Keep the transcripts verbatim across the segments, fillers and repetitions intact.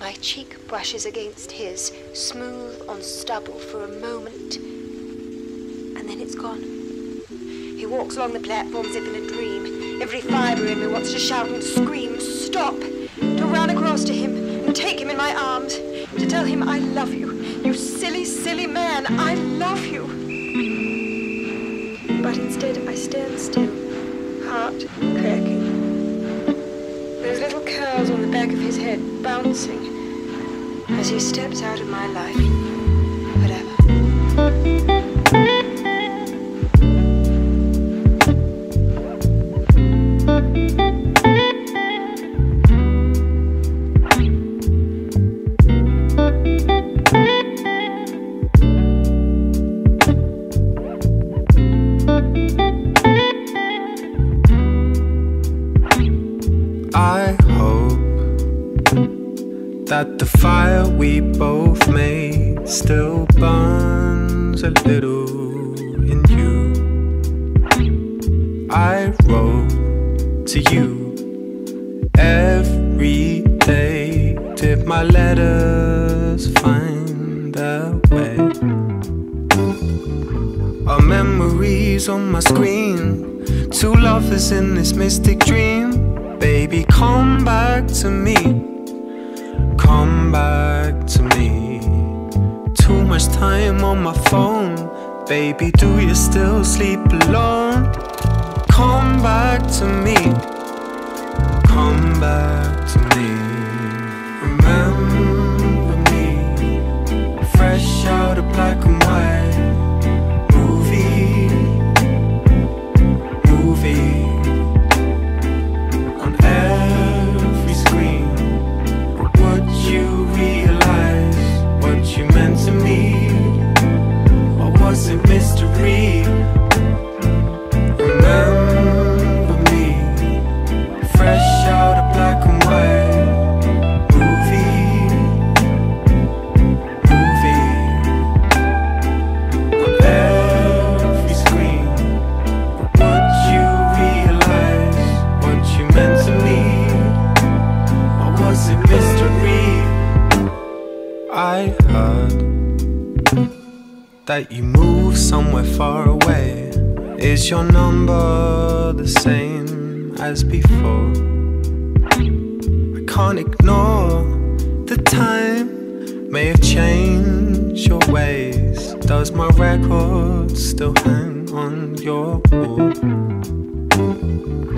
My cheek brushes against his, smooth on stubble for a moment, and then it's gone. He walks along the platform as if in a dream. Every fibre in me wants to shout and scream, stop! To run across to him and take him in my arms, to tell him I love you. You silly, silly man, I love you. But instead I stand still, heart cracking. Those little curls on the back of his head bouncing as he steps out of my life, forever. I hope that the fire we both made still burns a little in you. I wrote to you every day. Did my letters find their way? Our memories on my screen, two lovers in this mystic dream. Baby, come back to me, come back to me. Too much time on my phone. Baby, do you still sleep alone? Come back to me, come back to me. Remember me, fresh out of black and white movie, movie. Mystery. Remember me, fresh out of black and white movie, movie. On every screen, but would you realize what you meant to me? Or was it mystery? I heard that you move somewhere far away. Is your number the same as before? I can't ignore the time. May have changed your ways. Does my record still hang on your wall?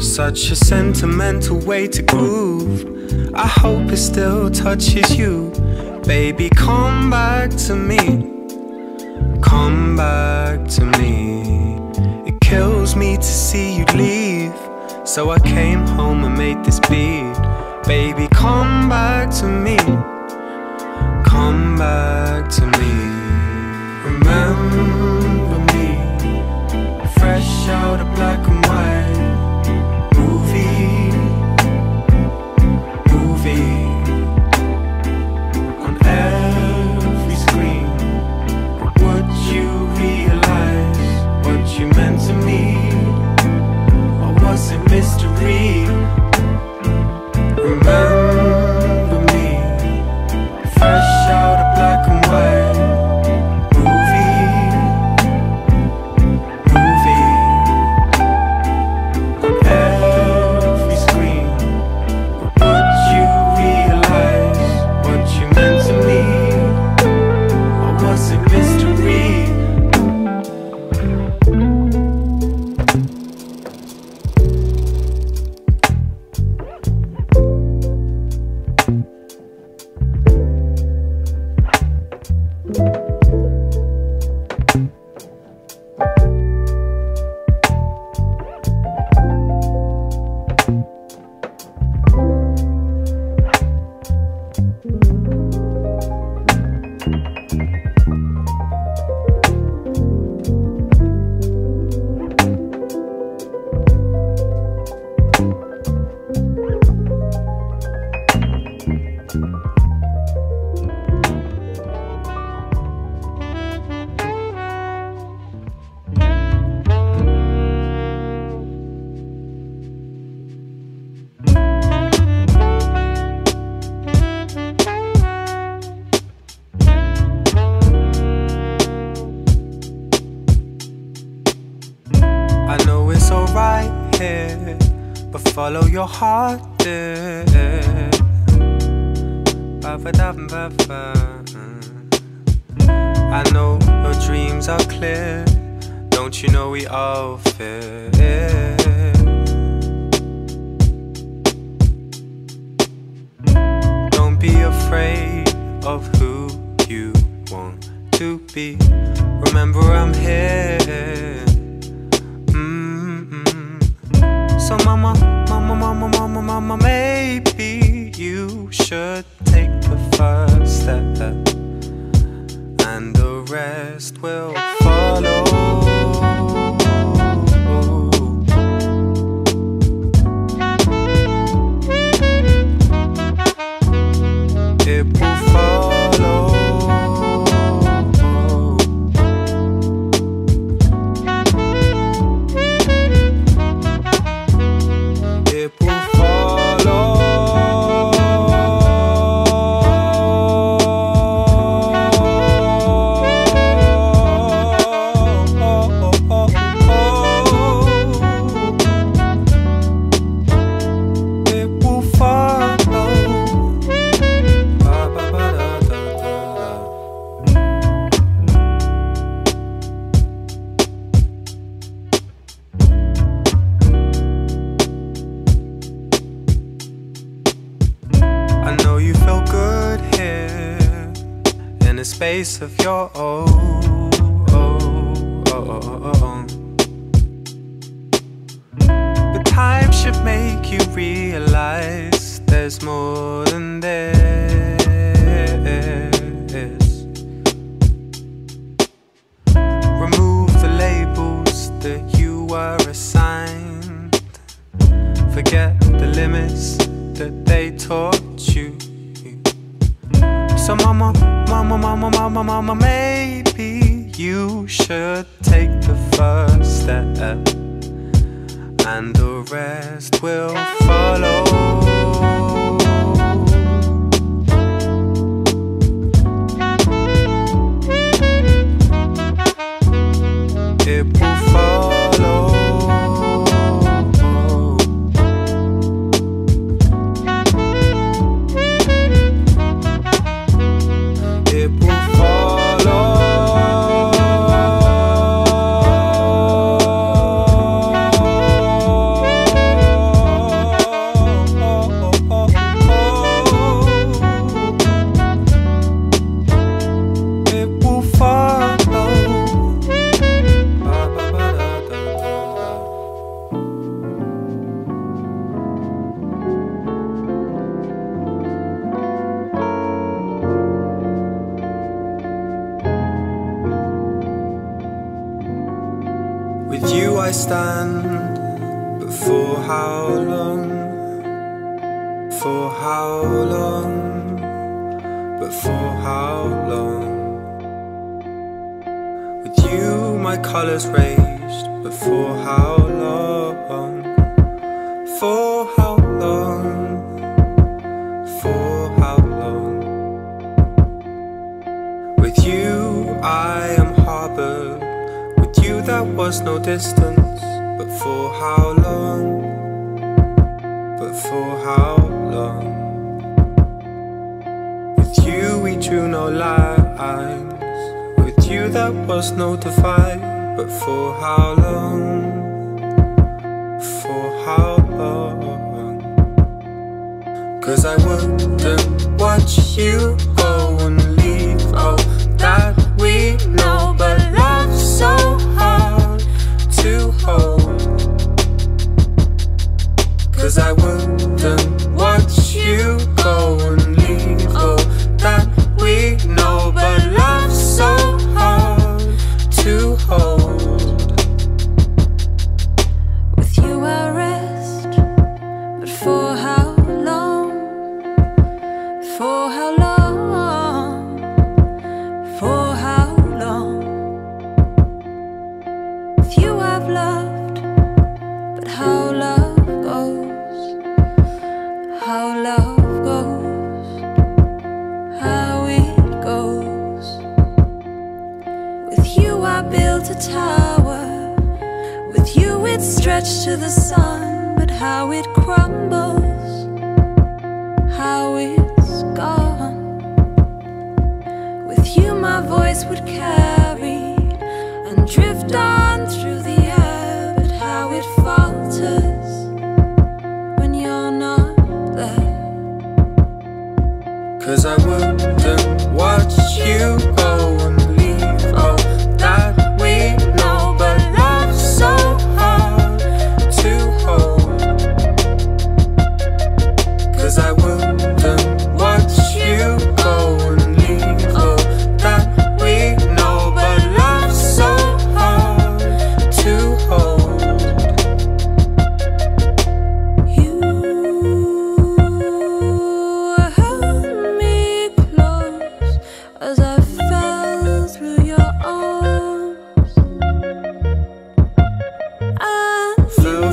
Such a sentimental way to groove. I hope it still touches you. Baby, come back to me, come back to me. It kills me to see you leave, so I came home and made this beat. Baby, come back to me, come back to me. Remember me, fresh out of black and white movie, movie. On every screen, would you realize what you meant to me? Or was it mystery? Remember me, fresh out of black and white movie, movie. On every screen, would you realize what you meant to me? Or was it mystery? Thank you. follow your heart, yeah. I know your dreams are clear. Don't you know we all fear? Don't be afraid of who you want to be. Remember I'm here. Mm-mm. So mama, mama, mama, mama, mama, maybe you should take the first step, and the rest will follow. It will follow. It will follow. It will follow. I know you feel good here in a space of your own. Oh, oh, oh, oh. But time should make you realize there's more than this. Remove the labels that you were assigned. Forget the limits that they taught you. So mama, mama, mama, mama, mama, maybe you should take the first step, and the rest will follow. It will follow. With you I stand, but for how long? For how long? But for how long? With you my colours raised, but for how long? For how long? For how long? With you I am harboured. That was no distance, but for how long? But for how long? With you we drew no lines. With you that was no divide, but for how long? For how long? Cause I wouldn't watch you go and leave all that we know, but love's so to hold. Cause I wouldn't watch you go and leave all that we know, but love's so hard to hold. With you I rest, but for how long? For how long? For how long? With you I I've loved, but how love goes, how love goes, how it goes. With you I built a tower, with you it stretched to the sun. but how it crumbles, how it's gone. With you my voice would carry and drift on through the air, but how it falters when you're not there. 'Cause I wouldn't watch you go and leave all that we know, but love's so hard to hold. 'Cause I wouldn't watch you go and leave all that we know, but love's so hard to hold. You held me close as I fell through your arms. And fell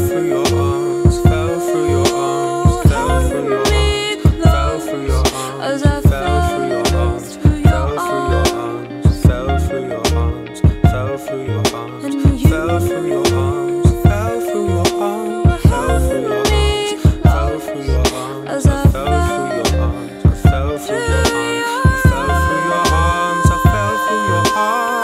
through your arms, fell through your arms, fell through your arms, fell through your arms, fell through your arms, fell through your arms, fell through your arms, fell through your arms, fell through your arms, fell through your arms, fell through your arms, fell through your arms, fell through your arms.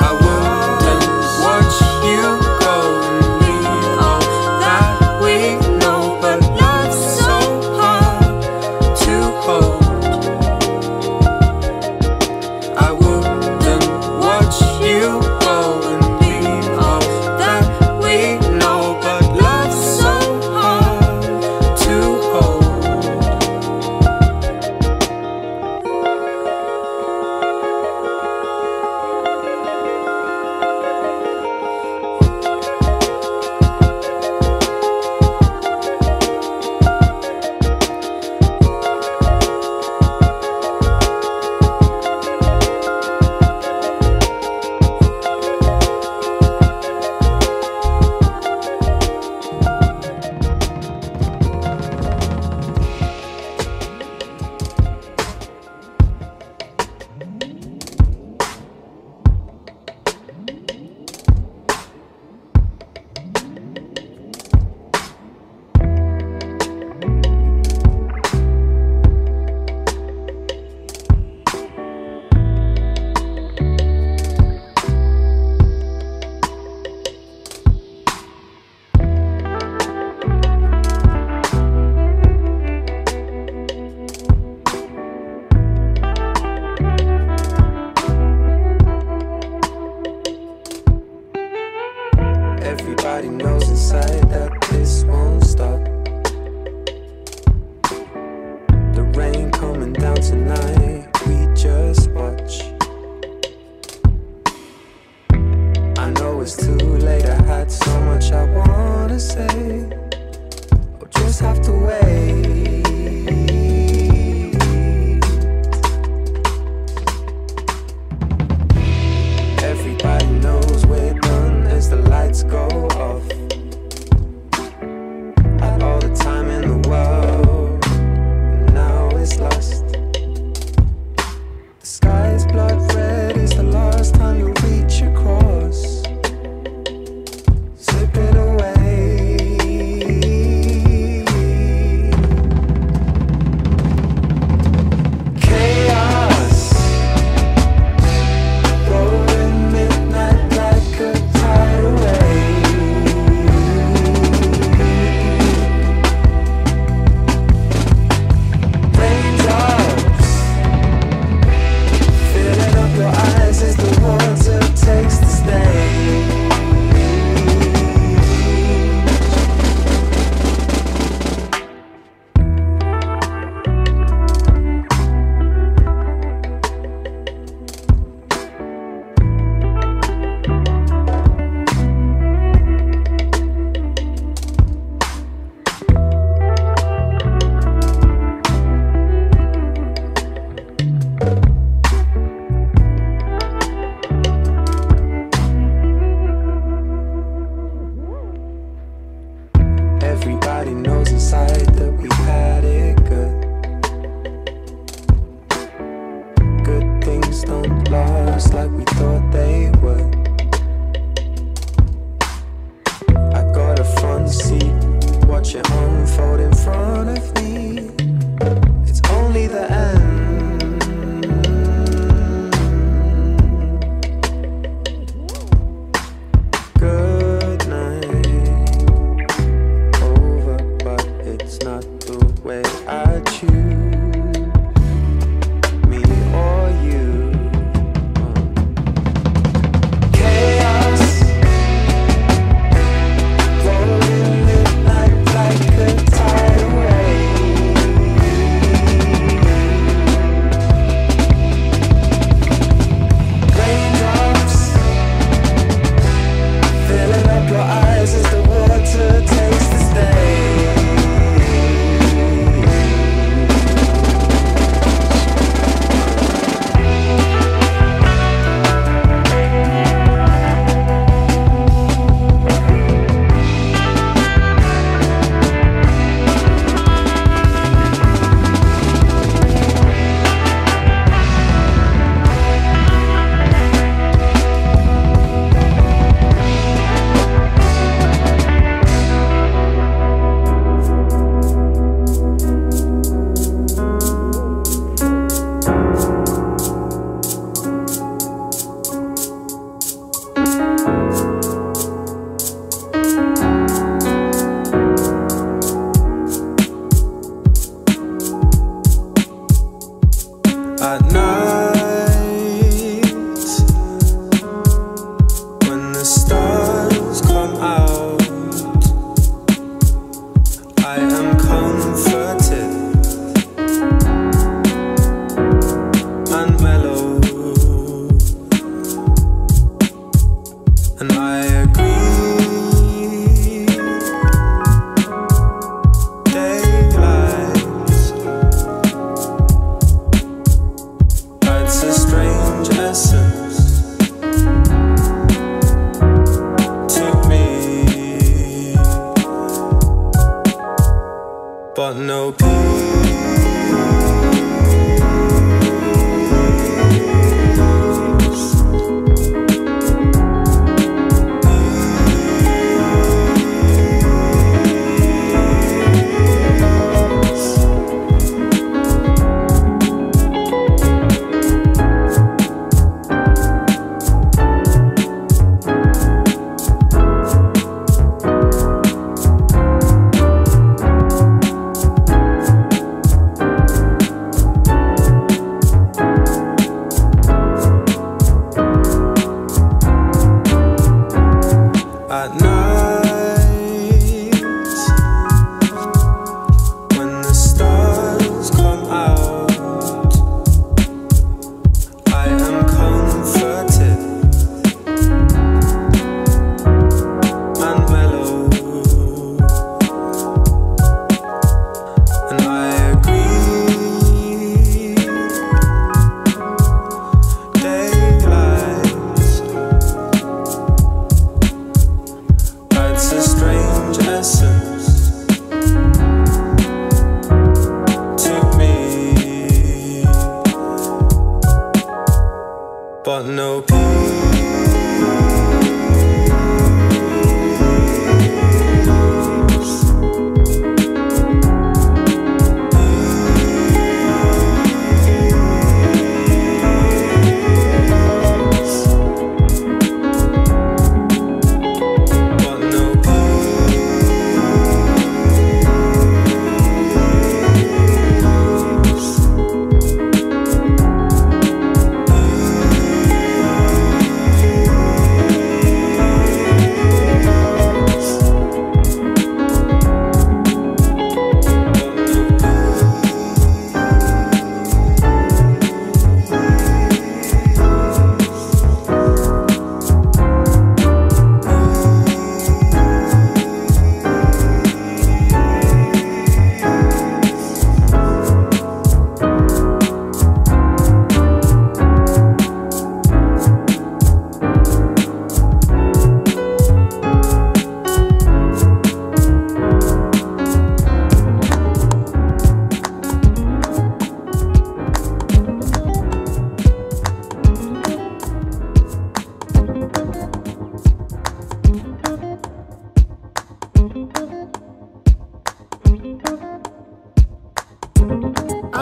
Everybody knows inside that this won't stop. The rain coming down tonight, we just watch. I know it's too late, I had so much I wanna say. I'll just have to wait. Everybody knows we're done as the lights go off. Had all the time in the world, now it's lost.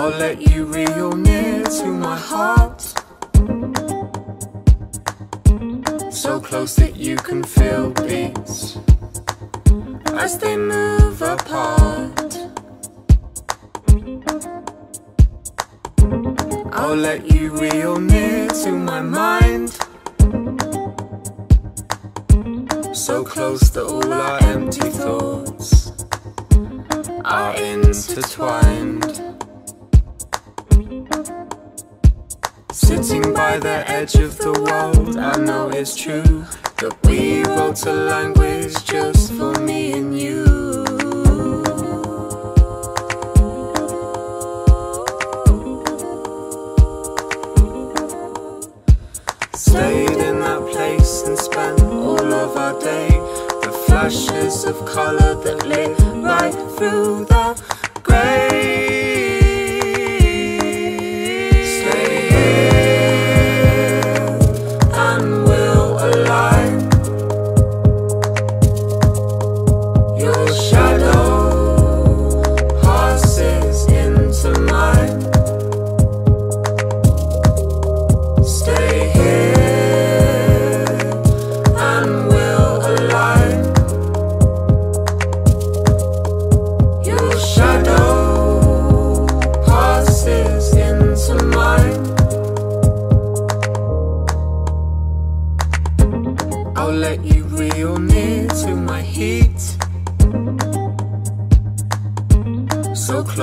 I'll let you real near to my heart, so close that you can feel beats as they move apart. I'll let you real near to my mind, so close that all our empty thoughts are intertwined. Sitting by the edge of the world, I know it's true that we wrote a language just for me and you. Stayed in that place and spent all of our day, the flashes of colour that lit right through the grey.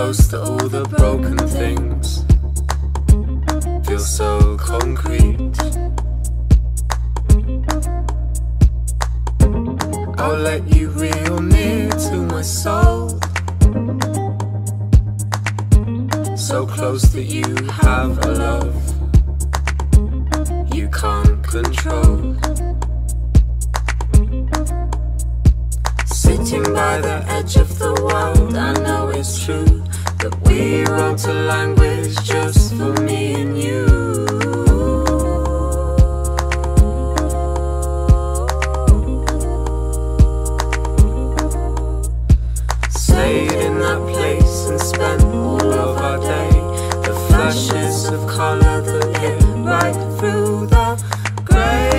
Close to all the broken things, feel so concrete. I'll let you real near to my soul, so close that you have a love you can't control. Sitting by the edge of the world, I know it's true that we wrote a language just for me and you. Stayed in that place and spent all of our day, the flashes of colour that lit right through the grey.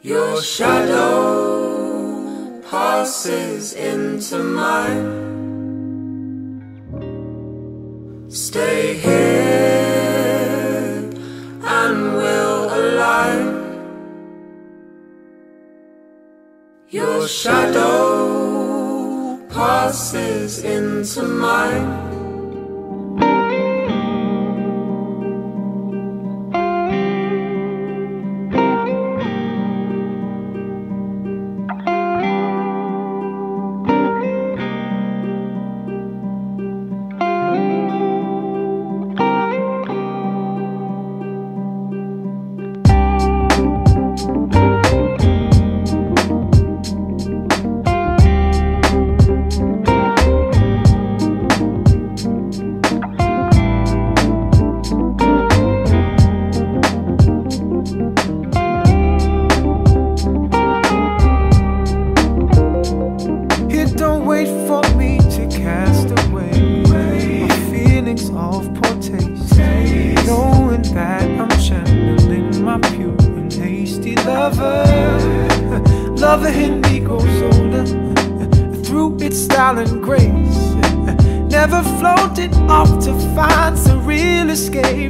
Your shadow passes into mine. Stay here and we'll align. Your shadow passes into mine.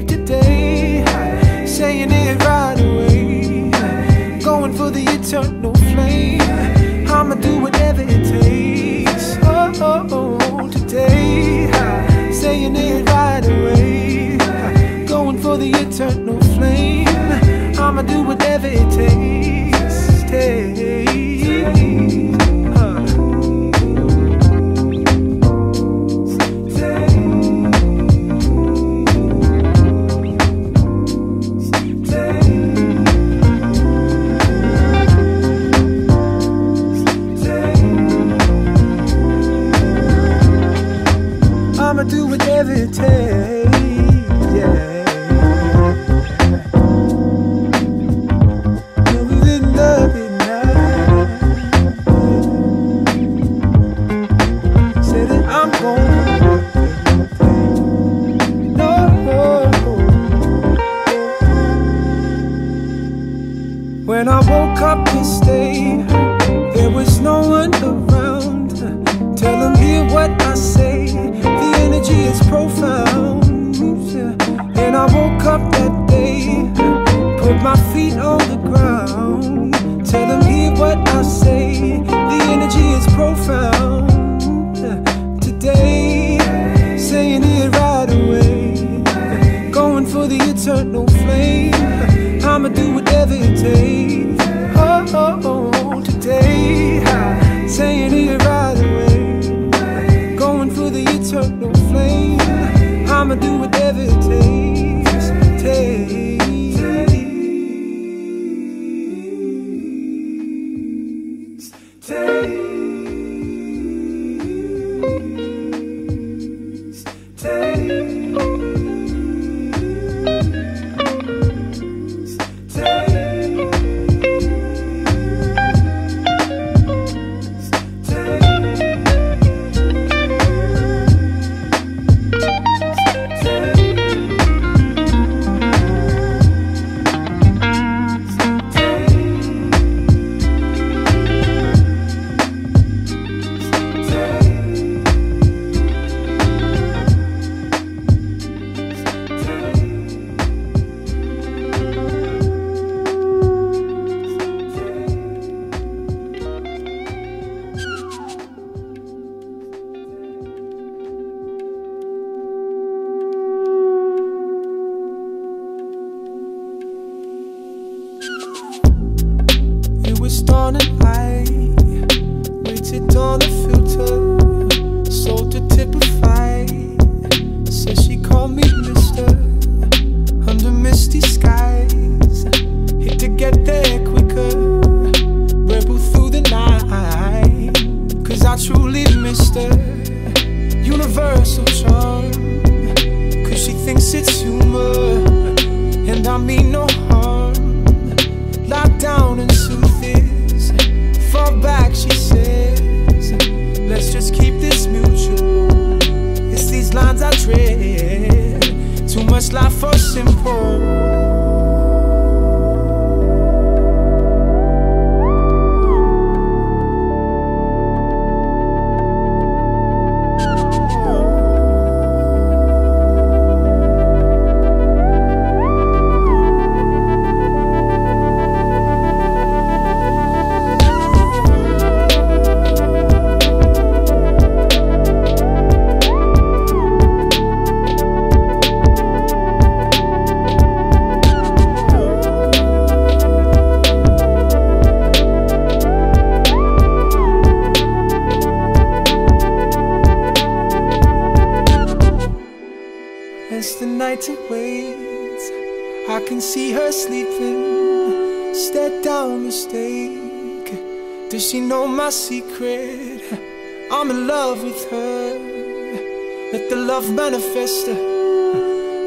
Today, saying it right away. eternal flame. I'ma do whatever it takes. Oh, oh, oh, today, saying it right away. Going for the eternal flame. I'ma do whatever it takes. Take.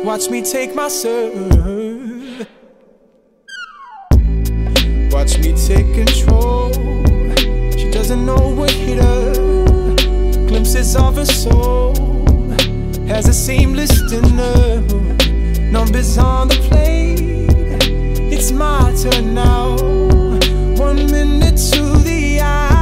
Watch me take my serve. Watch me take control. She doesn't know what hit her. Glimpses of her soul has a seamless dinner. Numbers on the plate. It's my turn now. One minute to the hour.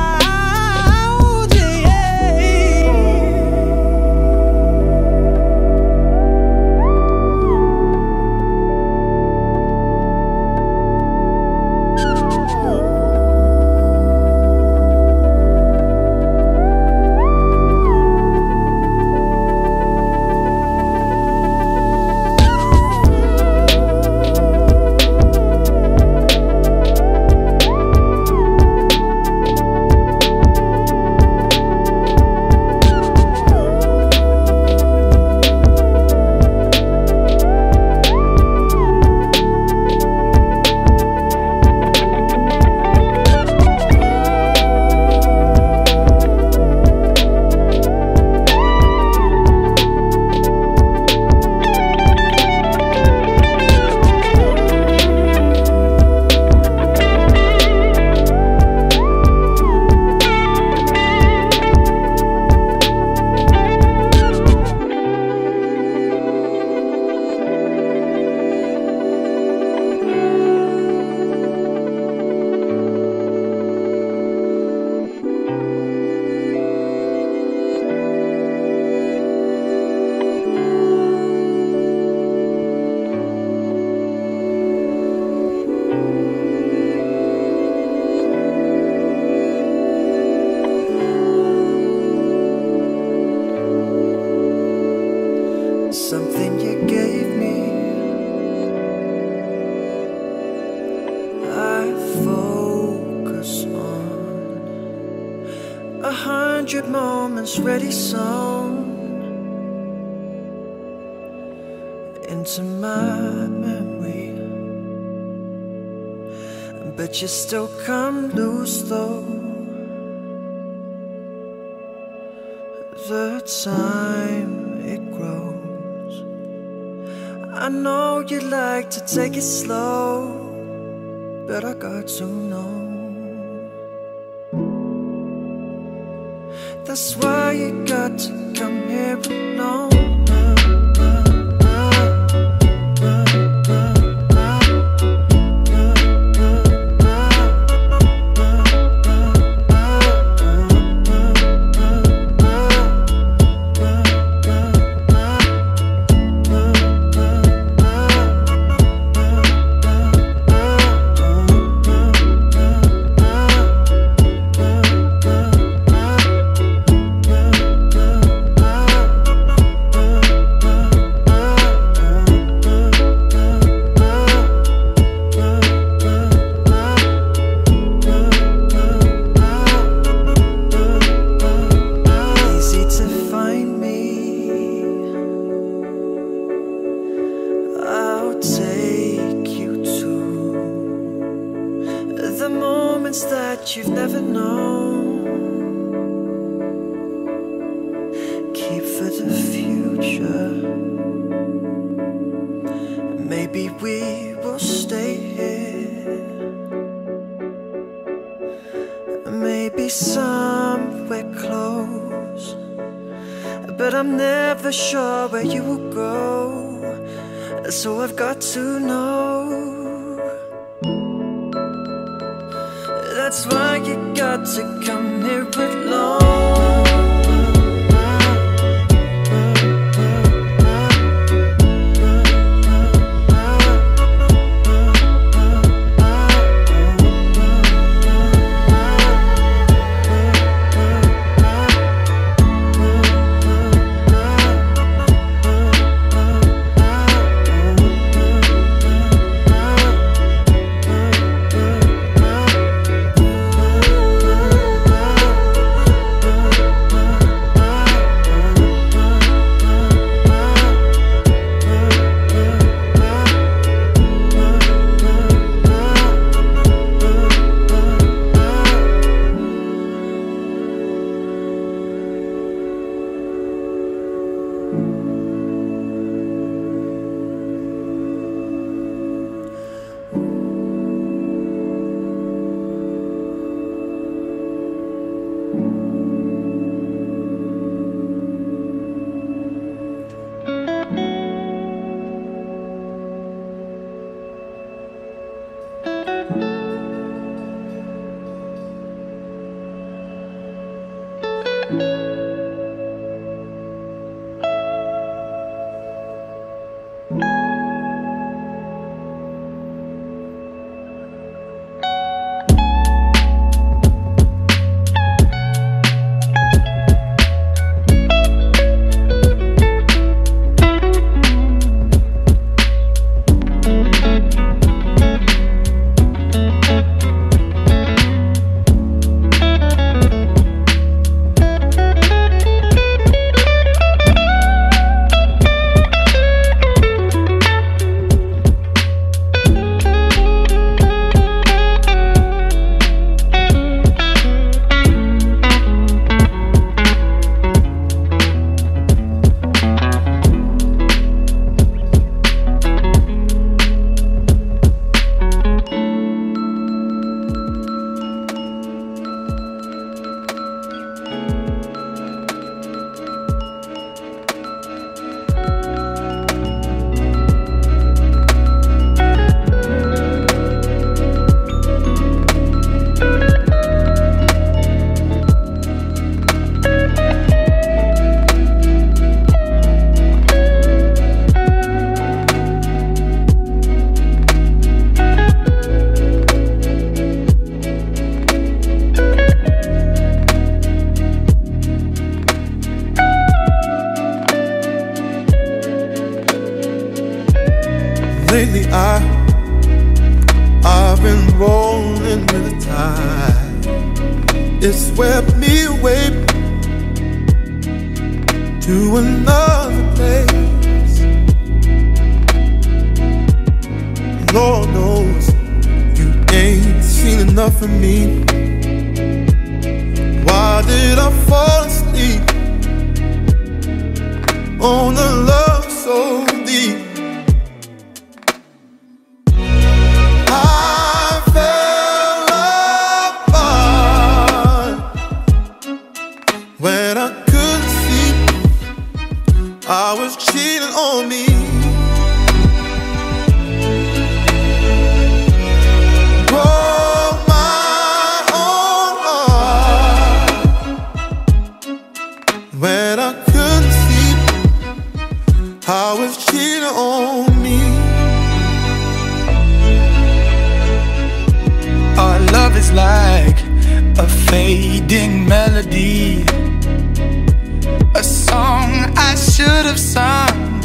instruments ready sewn into my memory. But you still come loose though the time it grows. I know you like to take it slow, but I got to know. That's why you got to come here alone. That you've never known, keep for the future. Maybe we will stay here, maybe somewhere close, but I'm never sure where you will go. So I've got to know. That's why you got to come here alone. Lately I, I've been rolling with the tide. It swept me away to another place. Lord knows you ain't seen enough of me. Why did I fall asleep on a love so deep? I was cheating on me. Broke my own heart when I couldn't sleep. I was cheating on me. Our love is like a fading melody, a song I should have sung,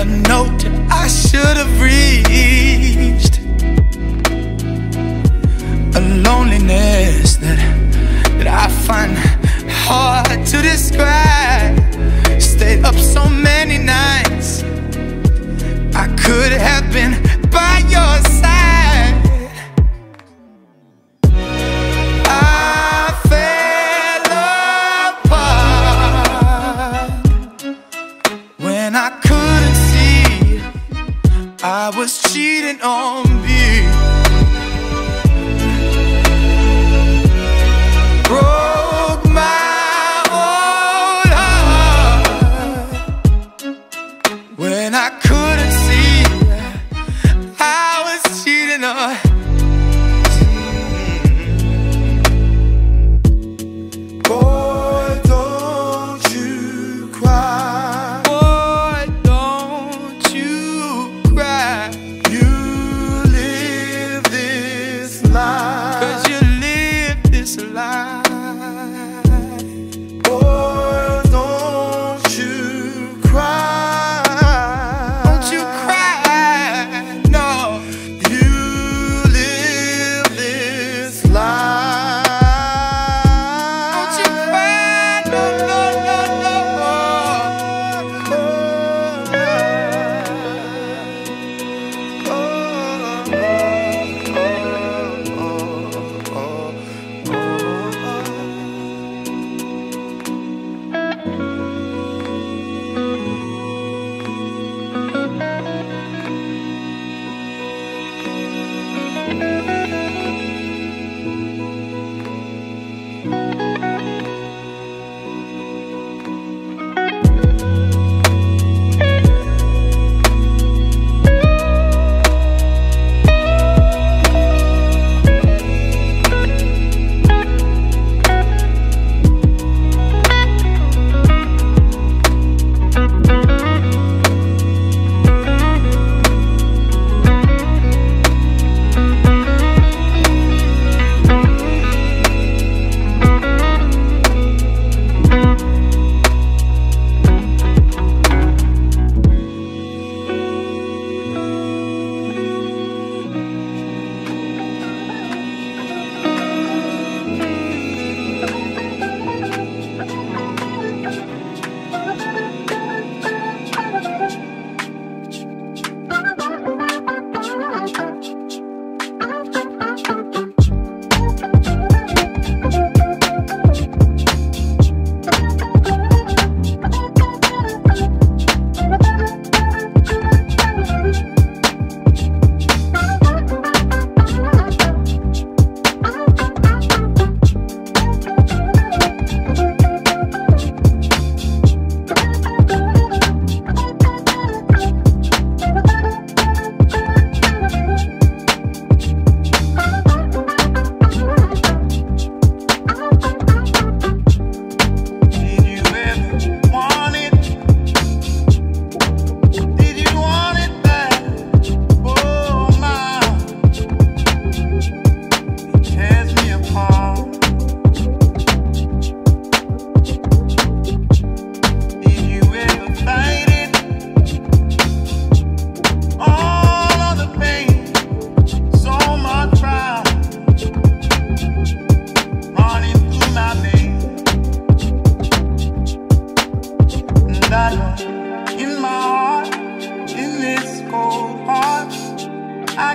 a note I should have reached, a loneliness that, that I find hard to describe. Stayed up so many nights, I could have been by your side. I was cheating on you. Broke my own heart when I couldn't see. I was cheating on you. Boy, don't you cry. Boy, don't you cry.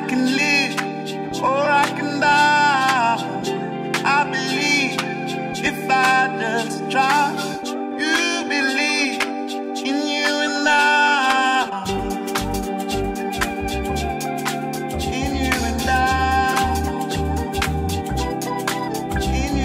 I can live or I can die. I believe if I just try. You believe in you and I. In you and I. In you and I. In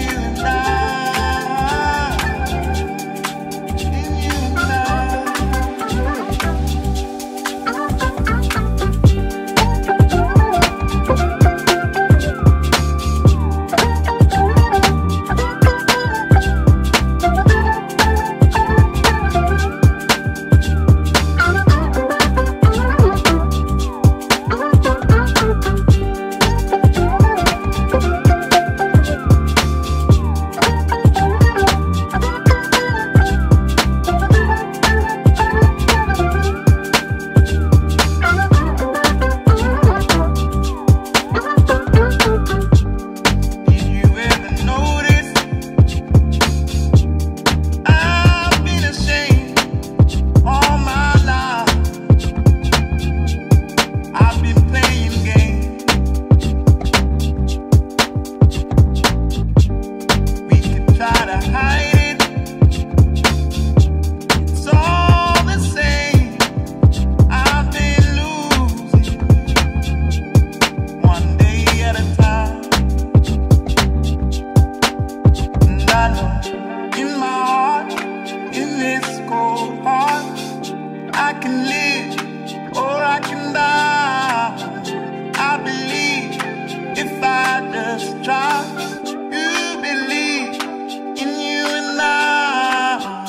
you and I. I can live or I can die. I believe if I just try. You believe in you and I.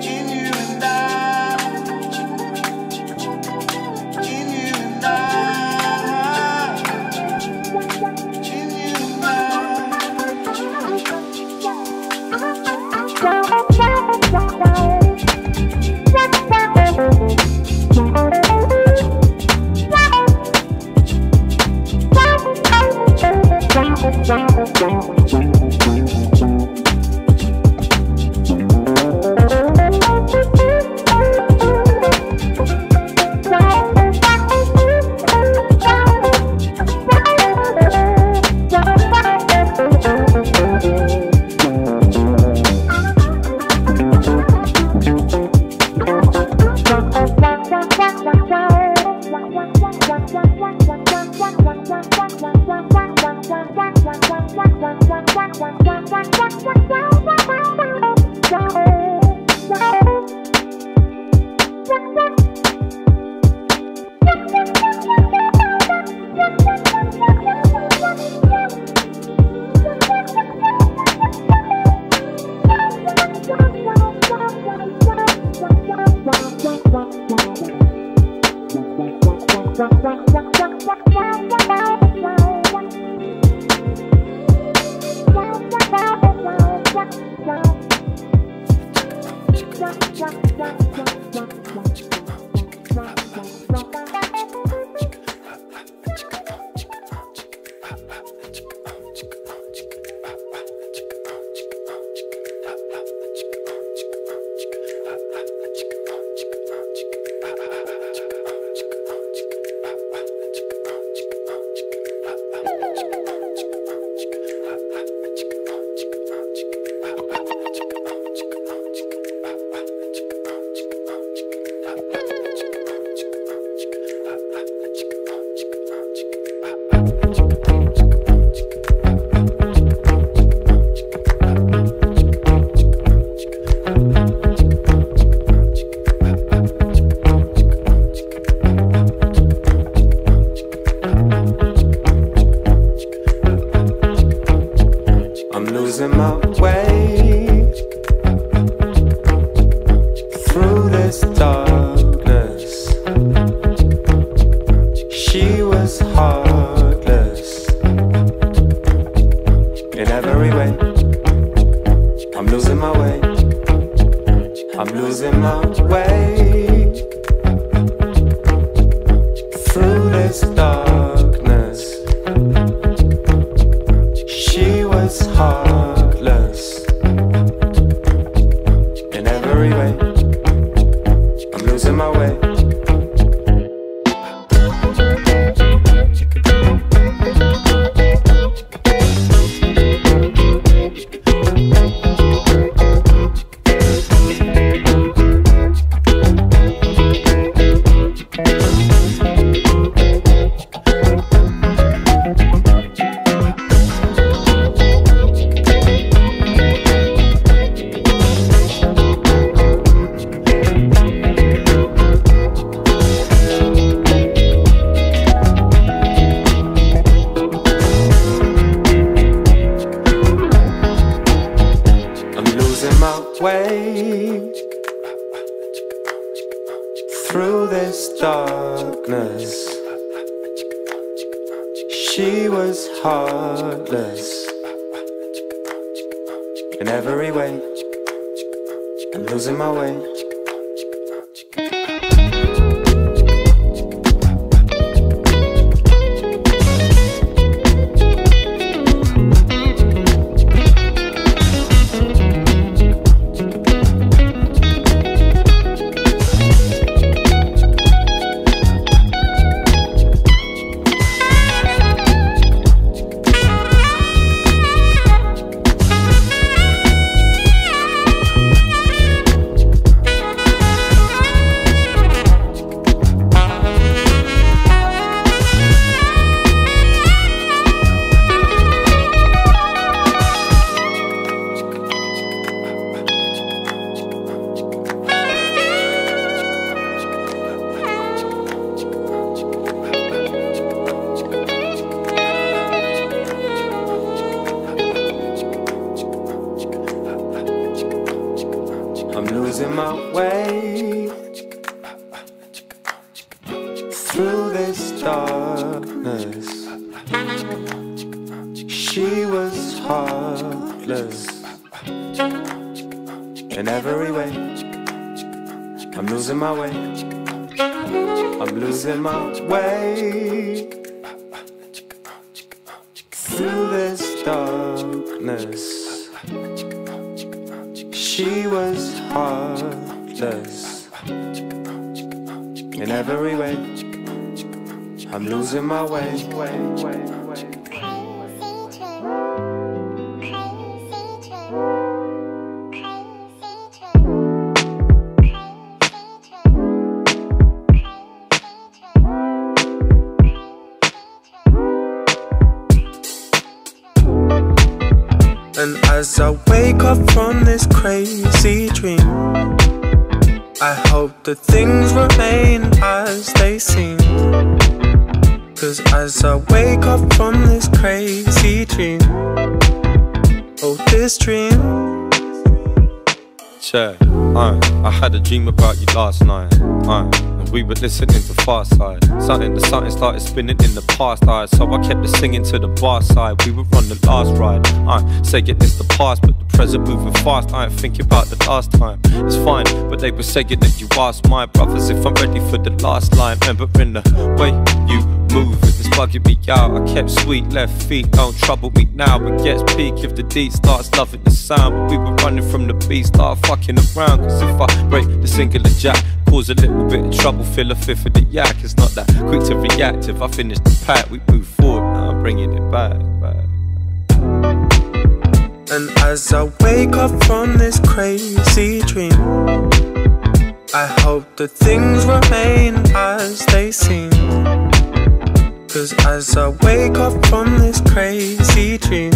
In you and I. In you and I. In you and I. In every way, I'm losing my way. through this darkness. She was heartless in every way. I'm losing my way. Losing my way through this darkness. She was heartless in every way. I'm losing my way. I'm losing my way through this darkness. She was heartless in every way. I'm losing my way. And as I wake up from this crazy dream, I hope that things remain as they seem. Cause as I wake up from this crazy dream, oh this dream. Check, uh, I had a dream about you last night, uh, and we were listening to Far Side. Something the something started spinning in the past side, so I kept it singing to the bar side. We were on the last ride, uh, saying it's the past but the present moving fast. I ain't thinking about the last time, it's fine, but they were saying that you asked my brothers if I'm ready for the last line. Remembering the way you move, it's bugging me out. I kept sweet left feet, don't trouble me now. It gets peak if the deed starts loving the sound. But we were running from the beat, start fucking around. Cause if I break the singular jack, cause a little bit of trouble, fill a fifth of the yak. It's not that quick to react. If I finish the pack, we move forward, now I'm bringing it back, back. And as I wake up from this crazy dream, I hope that things remain as they seem. Cause as I wake up from this crazy dream,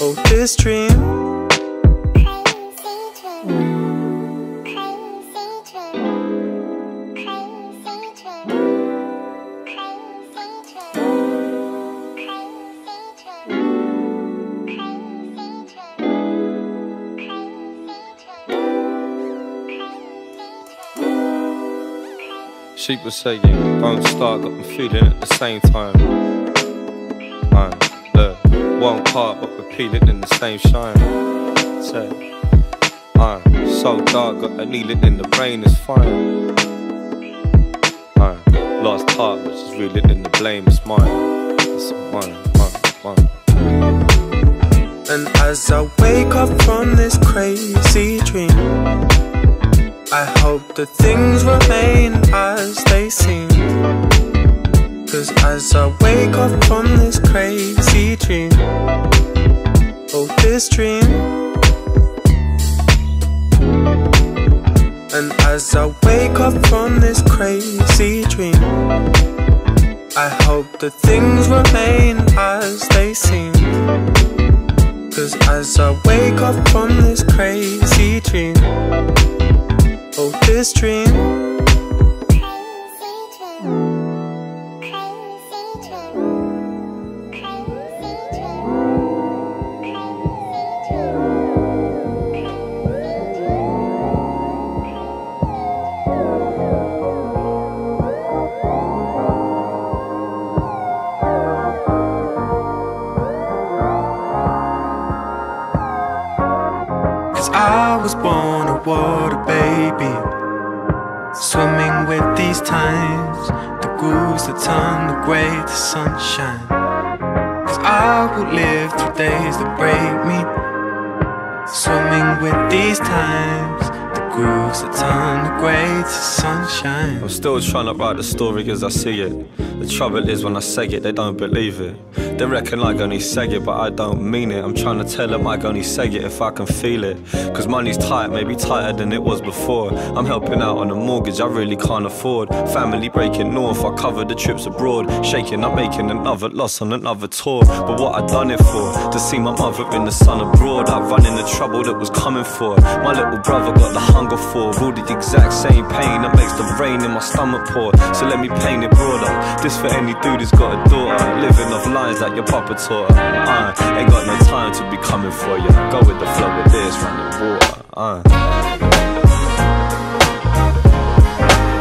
oh this dream. She was saying, don't start, got me feeling at the same time. Man, look, one part but repeated in the same shine. Say, I'm so dark, got a kneeling in the brain, it's fine. Man, lost heart, which is reeling in the blame, it's mine. It's mine, mine, mine. And as I wake up from this crazy dream, I hope that things remain as they seem. Cause as I wake up from this crazy dream, oh this dream. And as I wake up from this crazy dream, I hope that things remain as they seem. Cause as I wake up from this crazy dream, oh this dream. Crazy dream. these times, the ghouls that turn the grey to sunshine. Cause I will live through days that break me, swimming with these times, the grooves that turn the grey to sunshine. I'm still trying to write the story as I see it. The trouble is when I say it, they don't believe it. They reckon I only say it, but I don't mean it. I'm trying to tell them I only say it if I can feel it. Cause money's tight, maybe tighter than it was before. I'm helping out on a mortgage I really can't afford. Family breaking north, I cover the trips abroad. Shaking, I'm making another loss on another tour. But what I done it for? To see my mother in the sun abroad. I run in the trouble that was coming for. My little brother got the hunger for. All the exact same pain that makes the rain in my stomach pour. So let me paint it broader. This for any dude who's got a daughter, living off lines like your papa taught her. I ain't got no time to be coming for you. Go with the flow with this running water. Uh.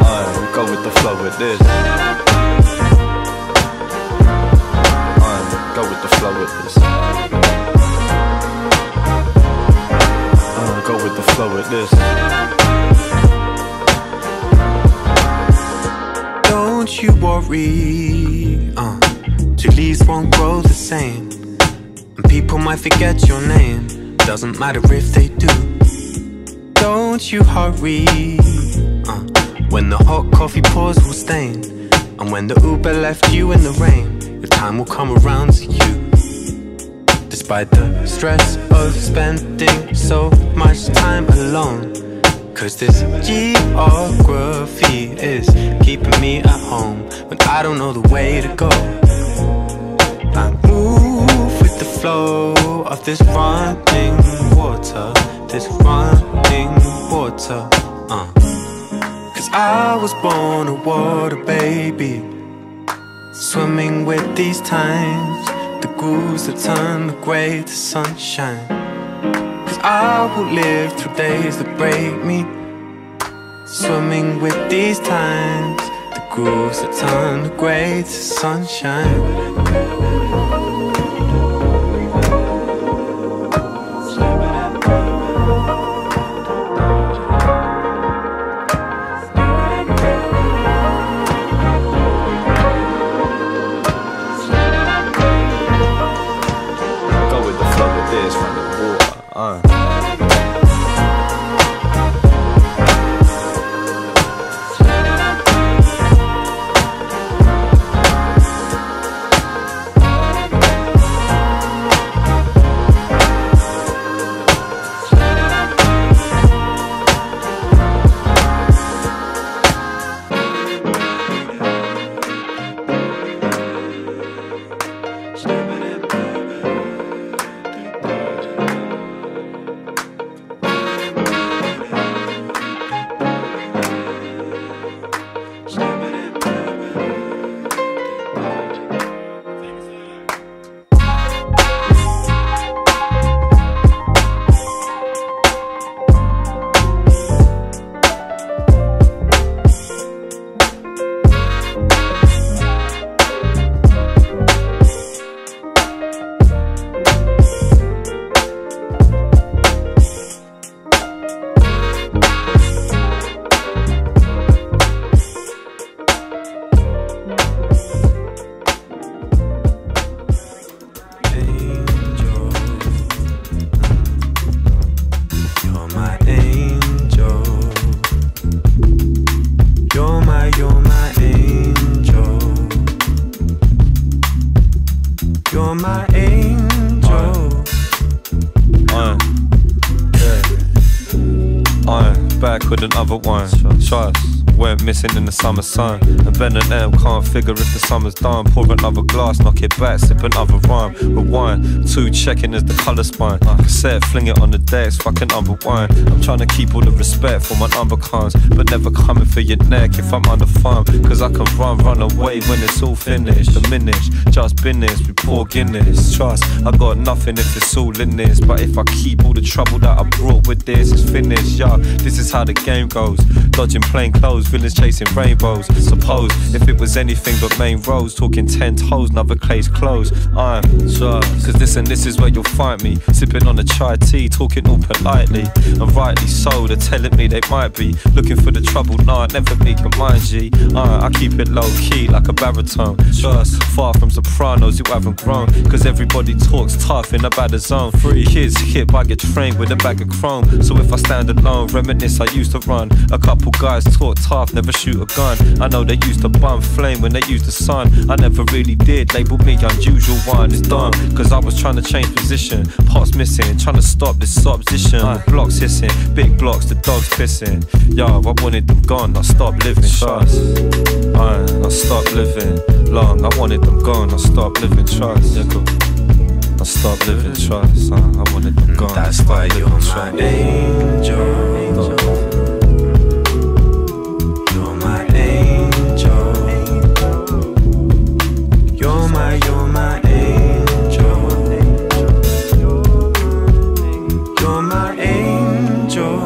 Uh, go with the flow with this. Uh, go with the flow with this. Uh, go with the flow with this. Don't you worry, uh, two leaves won't grow the same, and people might forget your name, doesn't matter if they do. Don't you hurry, uh, when the hot coffee pours will stain, and when the Uber left you in the rain, the time will come around to you. Despite the stress of spending so much time alone, cause this geography is keeping me at home when I don't know the way to go. I move with the flow of this running water, this running water, uh. Cause I was born a water baby, swimming with these times, the grooves that turn the grey to sunshine. I will live through days that break me, swimming with these times, the grooves that turn the grey to sunshine. Another one, trust, went missing in the summer sun. And Ben and M can't figure if the summer's done. Pour another glass, knock it back, sip another rhyme. Rewind, two checking is the colour spine. Cassette, fling it on the decks, fucking unwind. I'm trying to keep all the respect for my number cons, but never coming for your neck if I'm under farm. Cause I can run, run away when it's all finished. Diminish, just business, we pour Guinness. Trust, I got nothing if it's all in this. But if I keep all the trouble that I brought with this, it's finished, yeah. This is how the game goes, dodging plain clothes. goes, villains chasing rainbows. Suppose if it was anything but main roads, talking ten toes, another clay's clothes. I'm sure, cause this and this is where you'll find me, sipping on a chai tea, talking all politely. And rightly so, they're telling me they might be looking for the trouble, nah, never me can mind G. uh, I keep it low key like a baritone. Just far from sopranos who haven't grown, cause everybody talks tough in a bad zone. Free kids hip, I get trained with a bag of chrome. So if I stand alone, reminisce I used to run. A couple guys talk tough, never shoot a gun. I know they used to bun flame when they used the sun. I never really did, labelled me unusual one. It's dumb, cause I was trying to change position. Parts missing, trying to stop this opposition. The blocks hissing, big blocks, the dogs pissing. Yo, I wanted them gone, I stopped living. Trust, I stopped living long. I wanted them gone, I stopped living. Trust, I stopped living. Trust, I wanted them gone. That's why you're my angel. You're my angel. You're my, you're my angel. You're my angel.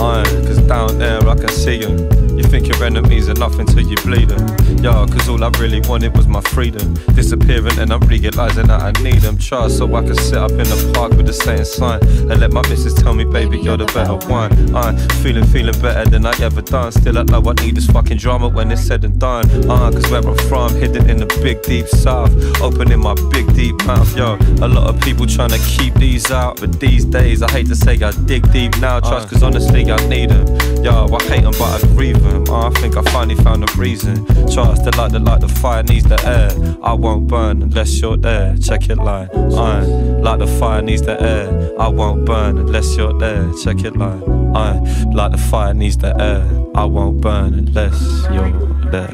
Iron, cause down there I can see them. You think your enemies are nothing till you bleed them. Yo, cause all I really wanted was my freedom. Disappearing and I'm realising that I need them. Try so I can sit up in the park with the same sign and let my missus tell me, baby, you're the better one. I'm feeling, feeling better than I ever done. Still I know I need this fucking drama when it's said and done. Uh, cause where I'm from, hidden in the big deep south, opening my big deep mouth. Yo, a lot of people trying to keep these out, but these days I hate to say I dig deep now. Trust, cause honestly I need them. Yo, I hate them but I grieve them. I think I finally found a reason. Trust, the light, the light, the fire needs the air. I won't burn unless you're there. Check it line. I like the fire needs the air. I won't burn unless you're there. Check it line. I like the fire needs the air. I won't burn unless you're there.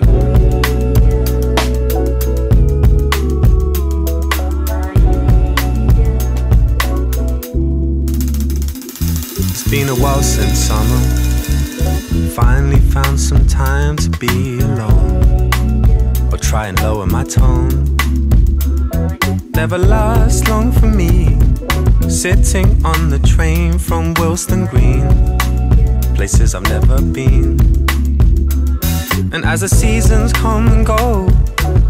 Been a while since summer. Finally found some time to be alone. I'll try and lower my tone. Never lasts long for me. Sitting on the train from Willesden Green, places I've never been. And as the seasons come and go,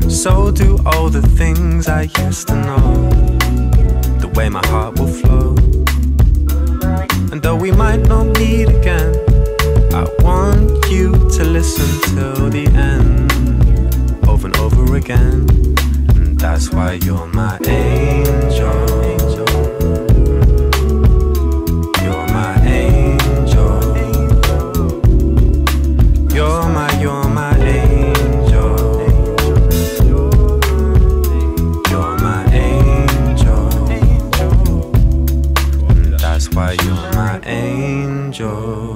so do all the things I used to know. The way my heart will flow. And though we might not meet again, I want you to listen till the end, over and over again. And that's why you're my angel. You're my angel. You're my, you're my angel. You're my angel. And that's why you're my angel.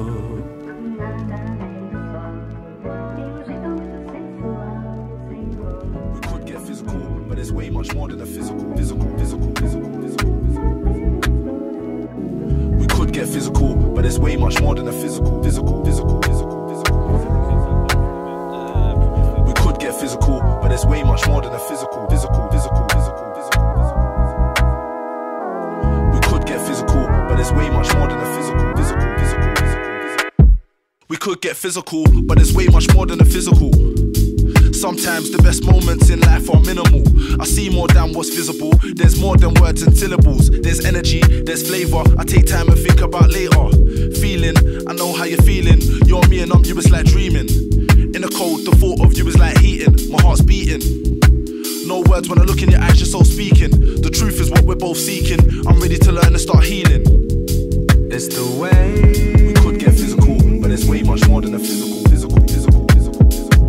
We could get physical, but there's way much more than a physical, physical, physical, physical, physical, physical. We could get physical, but there's way much more than a physical, physical, physical, physical, physical. We could get physical, but there's way much more than a physical, physical, physical, physical. Physical, but there's way much more than a physical, physical, physical, physical. We could get physical, but there's way much more than a physical. Sometimes the best moments in life are minimal. I see more than what's visible. There's more than words and syllables. There's energy, there's flavour. I take time and think about later. Feeling, I know how you're feeling. You're me and I'm you, it's like dreaming. In the cold, the thought of you is like heating. My heart's beating. No words when I look in your eyes, you're so speaking. The truth is what we're both seeking. I'm ready to learn and start healing. It's the way. We could get physical, but it's way much more than a physical, physical, physical, physical, physical.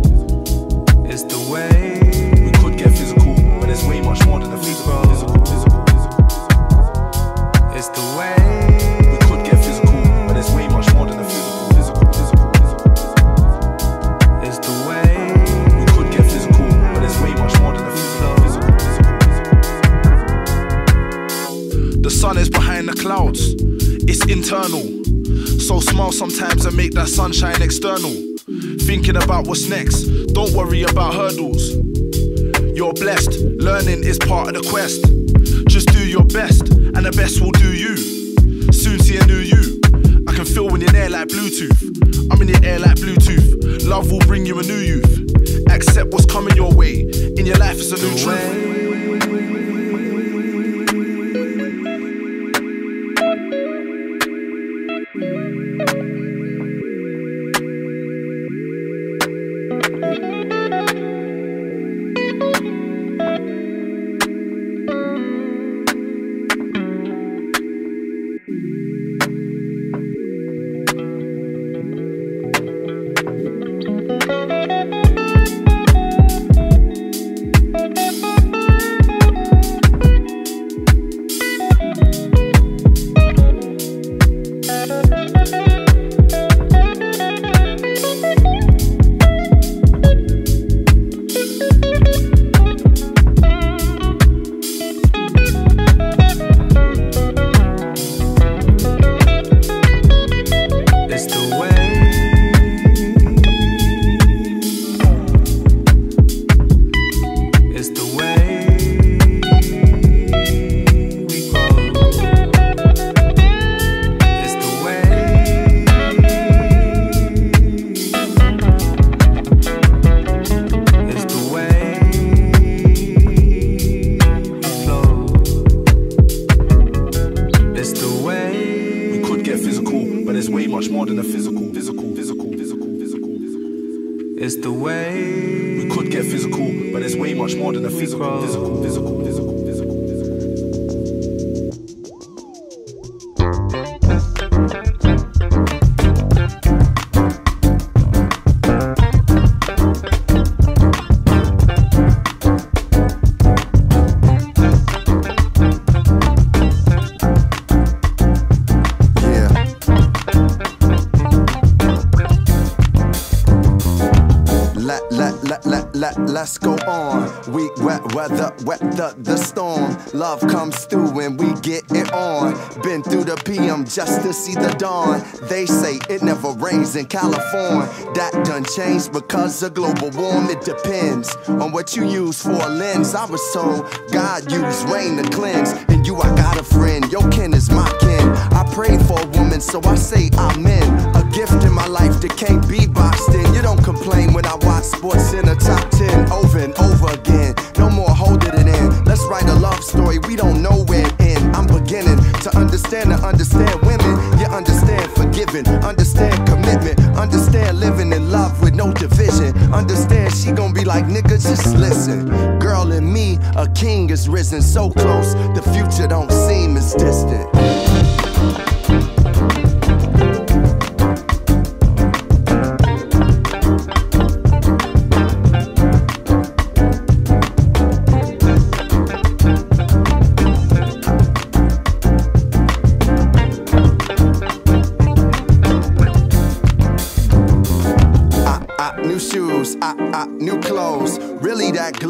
It's the way. We could get physical, but it's way much more than a physical, physical, physical, physical, physical. It's the way. We could get physical, but it's way much more than a physical. The sun is behind the clouds, it's internal. So smile sometimes and make that sunshine external. Thinking about what's next, don't worry about hurdles. You're blessed, learning is part of the quest. Just do your best, and the best will do you. Soon see a new you, I can like Bluetooth. I'm in your ear like Bluetooth. Love will bring you a new youth. Accept what's coming your way. In your life it's a new truth. Let's go on. Weak, wet weather, wet the, the storm. Love comes through when we get it on. Been through the P M just to see the dawn. They say it never rains in California. That done changed because of global warming. It depends on what you use for a lens. I was told God used rain to cleanse. And you, I got a friend. Your kin is my kin. I pray for a woman, so I say amen. A gift in my life that can't be boxed in. You don't complain when I watch sports in a top ten over and over again. No more holding it in. Let's write a love story. We don't know where it ends. I'm beginning to understand and understand women. You understand forgiving, understand commitment, understand living in love with no division. Understand she gon' be like, nigga, just listen. Girl and me, a king is risen so close. The future don't seem as distant.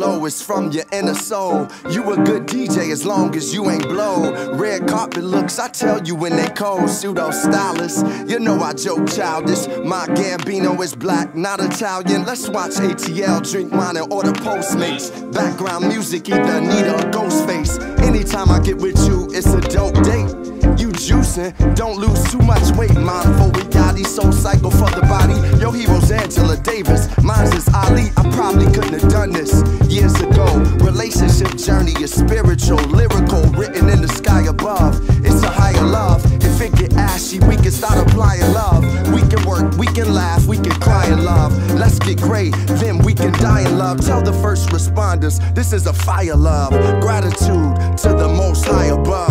Glow is from your inner soul. You a good D J as long as you ain't blow. Red carpet looks, I tell you when they cold. Pseudo stylist, you know I joke childish. My Gambino is black, not Italian. Let's watch A T L, drink wine and order Postmates. Background music, either Anita or Ghostface. Anytime I get with you, it's a dope date. You juicing, don't lose too much weight. Mindful, we got these soul cycle for the body. Your hero's Angela Davis, mine's is Ali. I probably couldn't have done this years ago. Relationship journey is spiritual, lyrical, written in the sky above. It's a higher love. If it get ashy, we can start applying love. We can work, we can laugh, we can cry in love. Let's get great, then we can die in love. Tell the first responders, this is a fire love. Gratitude to the most high above.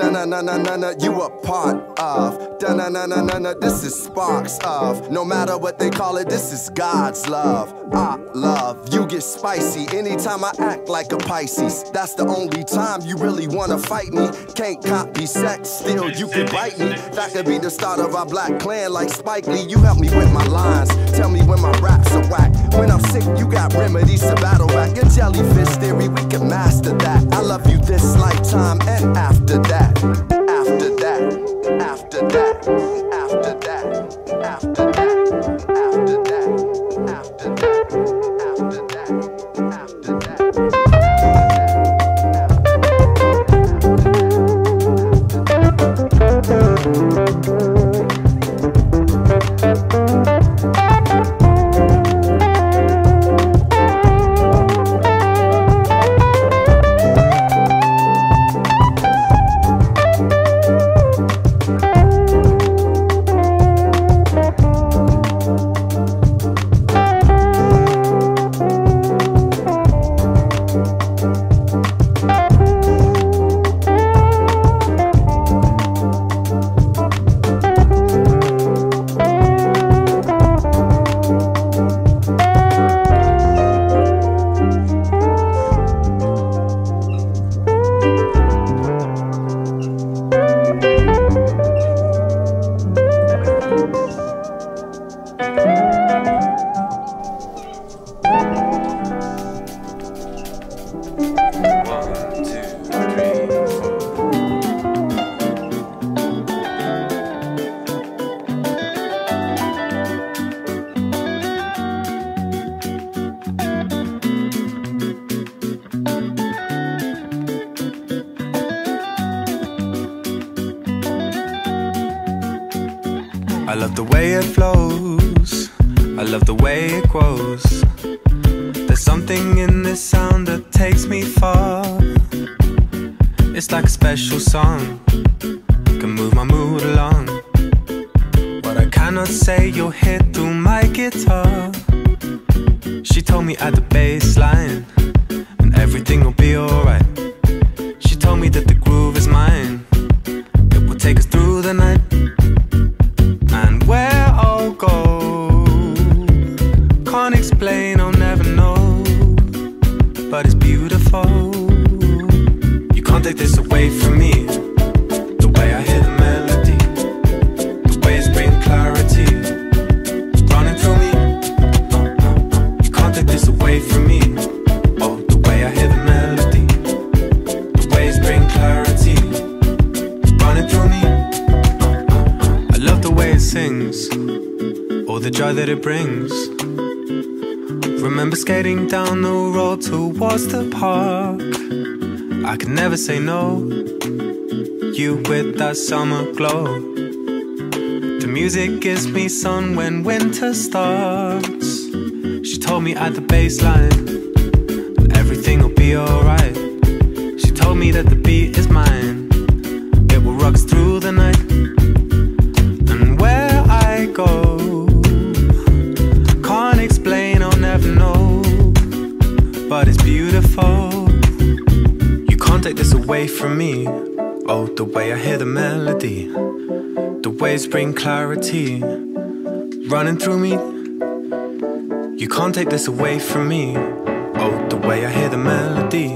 Na, na, na, na, you a part of. Da, na, na, na, na, na, this is sparks of. No matter what they call it, this is God's love. I love, you get spicy anytime I act like a Pisces. That's the only time you really wanna fight me. Can't copy sex, still you can bite me. That could be the start of our black clan like Spike Lee. You help me with my lines, tell me when my raps are whack. When I'm sick, you got remedies to battle back. Your jellyfish theory, we can master that. I love the way it flows, I love the way it grows. There's something in this sound that takes me far. It's like a special song, can move my mood along. What I cannot say you'll hear through my guitar. She told me at the bass line, and everything will be alright. She told me that the groove is mine, it will take us through the night. Explain, I'll never know, but it's beautiful. You can't take this away from me. The way I hear the melody, the way it's bringing clarity running through me. Oh, oh. You can't take this away from me. Oh, the way I hear the melody, the way it's bringing clarity running through me. Oh, oh, oh. I love the way it sings, all the joy that it brings. Remember skating down the road towards the park. I could never say no, you with that summer glow. The music gives me sun when winter starts. She told me at the baseline that everything will be alright. She told me that the beat is mine, it will rock us through the night. And where I go, can't explain, no, but it's beautiful. You can't take this away from me. Oh, the way I hear the melody, the waves bring clarity running through me. You can't take this away from me. Oh, the way I hear the melody,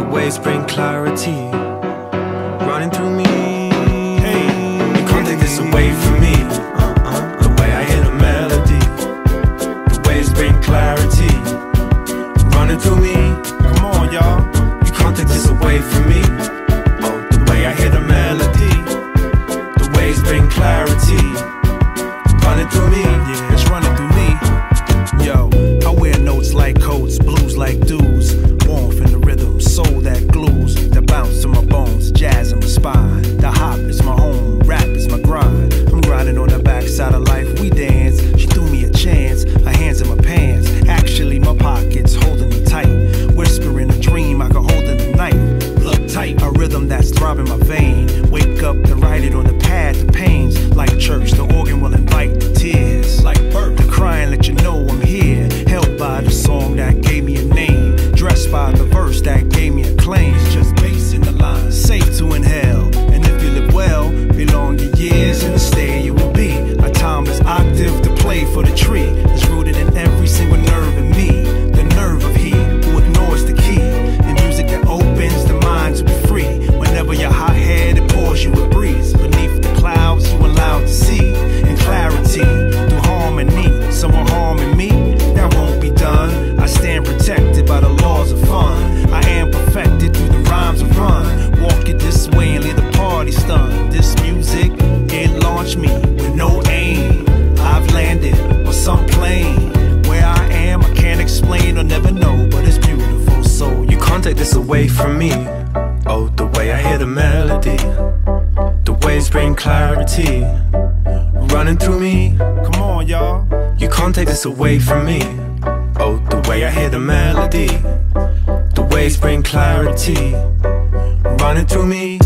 the waves bring clarity running through me. Hey, you can't take this away from me. Uh-uh. The way I hear the melody, bring clarity running through me. Come on, y'all. You can't take this away from me. Oh, the way I hear the melody, the waves bring clarity running through me. Yeah, it's running through me. Yo, I wear notes like coats, blues like dudes, warmth in the rhythm, soul that glues, that bounce in my bones, jazz in my spine. The hop is my home, rap is my grind. I'm grinding on the backside of life. We dance. She threw me a chance. Her hands in my pants. Actually, my pockets holding me tight. Whispering a dream I could hold in the night. Look tight. A rhythm that's throbbing my vein. Wake up to write it on the pad. The pains like church. The organ will invite the tears. Like birth, the crying let you know I'm here. Held by the song that gave me a name. Dressed by the verse that gave me a claim. It's just bass in the line. Safe to inhale. And if you live well, belong your years in the state you will be. A timeless octave to play for the tree. It's rooted in every single nerve in me. The nerve of he who ignores the key. The music that opens the mind to be free. Whenever you're hot head, it pours you a breeze. Beneath the clouds, you allow to see. In clarity, through harmony. Someone harming me, that won't be done. I stand protected by the laws of fun. I am perfected through the rhymes of run. Walk it this way and leave the party stunned. This music, it launched me with no aim. I've landed on some plane. Where I am, I can't explain or never know, but it's beautiful, so you can't take this away from me. Oh, the way I hear the melody, the waves bring clarity running through me. Come on, y'all. You can't take this away from me. Oh, the way I hear the melody, the waves bring clarity running through me.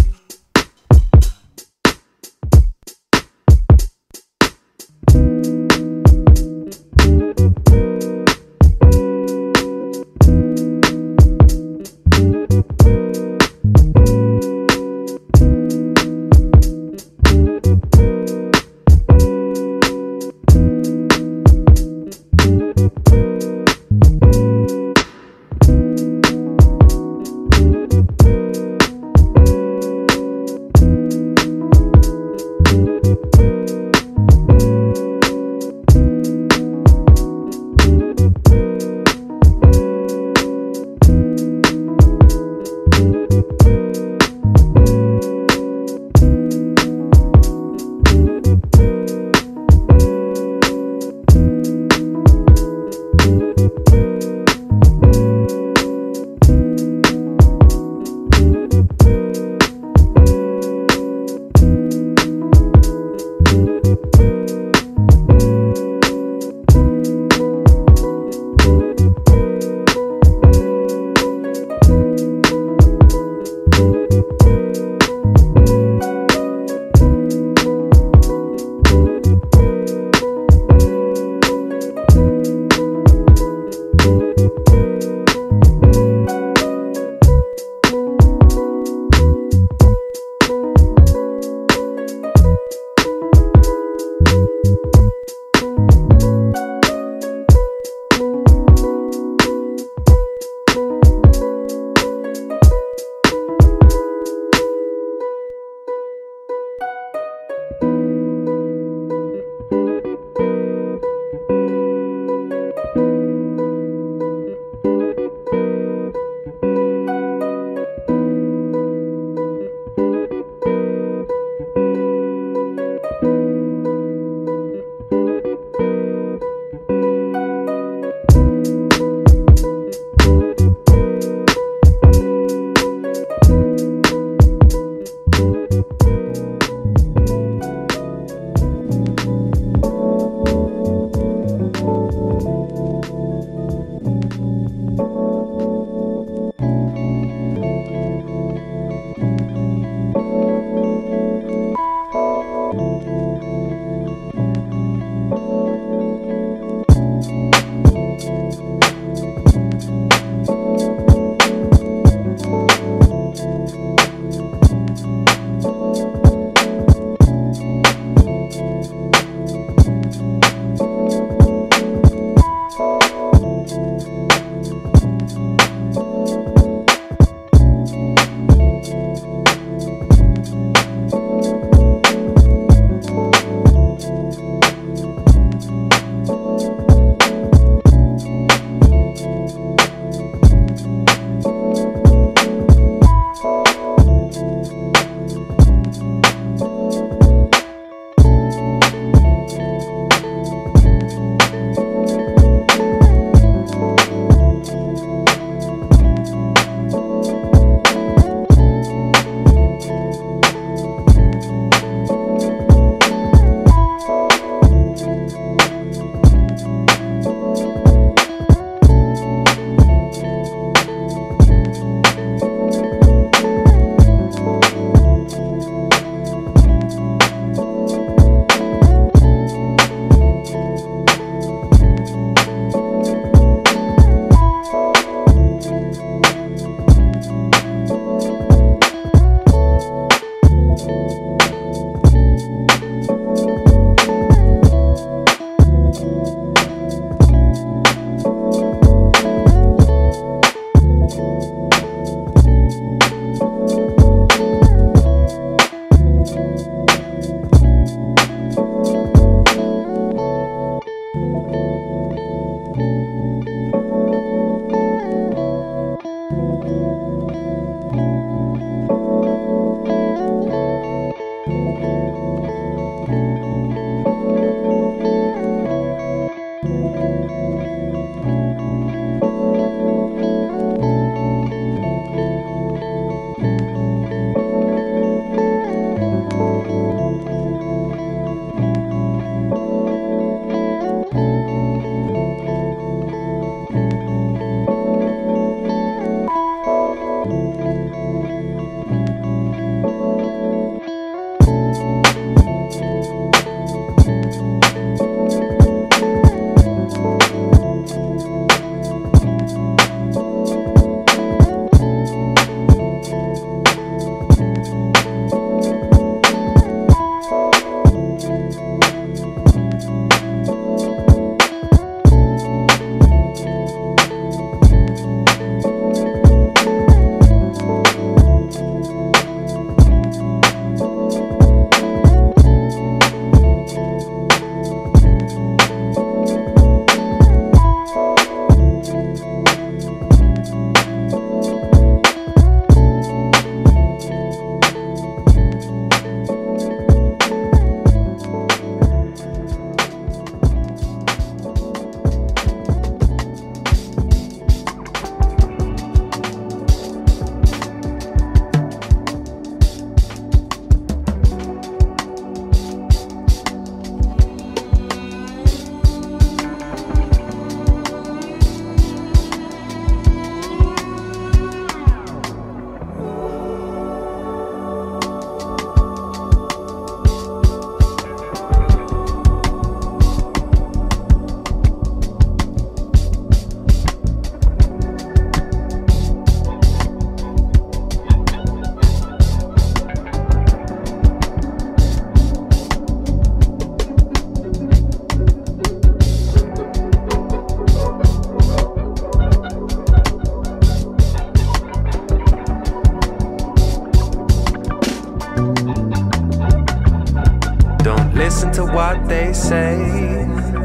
Listen to what they say. You